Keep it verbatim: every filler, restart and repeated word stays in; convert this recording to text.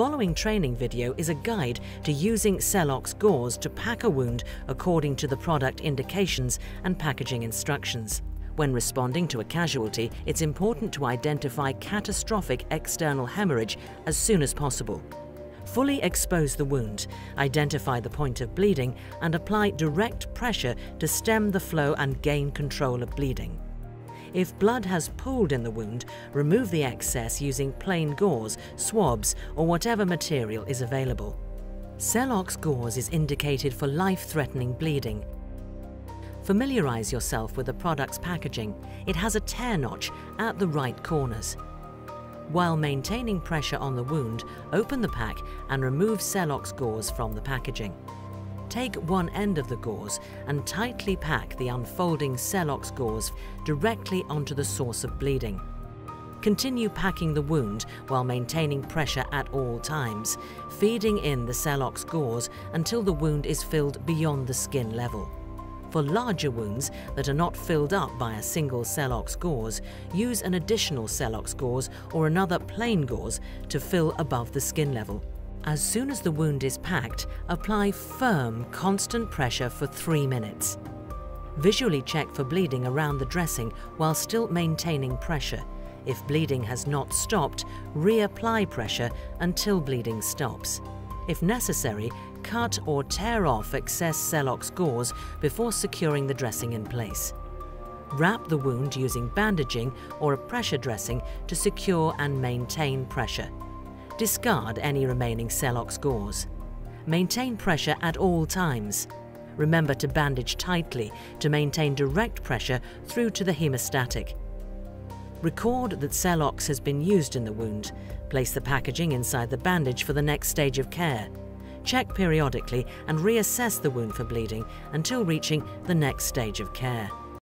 The following training video is a guide to using Celox gauze to pack a wound according to the product indications and packaging instructions. When responding to a casualty, it's important to identify catastrophic external hemorrhage as soon as possible. Fully expose the wound, identify the point of bleeding, and apply direct pressure to stem the flow and gain control of bleeding. If blood has pooled in the wound, remove the excess using plain gauze, swabs, or whatever material is available. Celox gauze is indicated for life-threatening bleeding. Familiarise yourself with the product's packaging. It has a tear notch at the right corners. While maintaining pressure on the wound, open the pack and remove Celox gauze from the packaging. Take one end of the gauze and tightly pack the unfolding Celox gauze directly onto the source of bleeding. Continue packing the wound while maintaining pressure at all times, feeding in the Celox gauze until the wound is filled beyond the skin level. For larger wounds that are not filled up by a single Celox gauze, use an additional Celox gauze or another plain gauze to fill above the skin level. As soon as the wound is packed, apply firm, constant pressure for three minutes. Visually check for bleeding around the dressing while still maintaining pressure. If bleeding has not stopped, reapply pressure until bleeding stops. If necessary, cut or tear off excess Celox gauze before securing the dressing in place. Wrap the wound using bandaging or a pressure dressing to secure and maintain pressure. Discard any remaining Celox gauze. Maintain pressure at all times. Remember to bandage tightly to maintain direct pressure through to the hemostatic. Record that Celox has been used in the wound. Place the packaging inside the bandage for the next stage of care. Check periodically and reassess the wound for bleeding until reaching the next stage of care.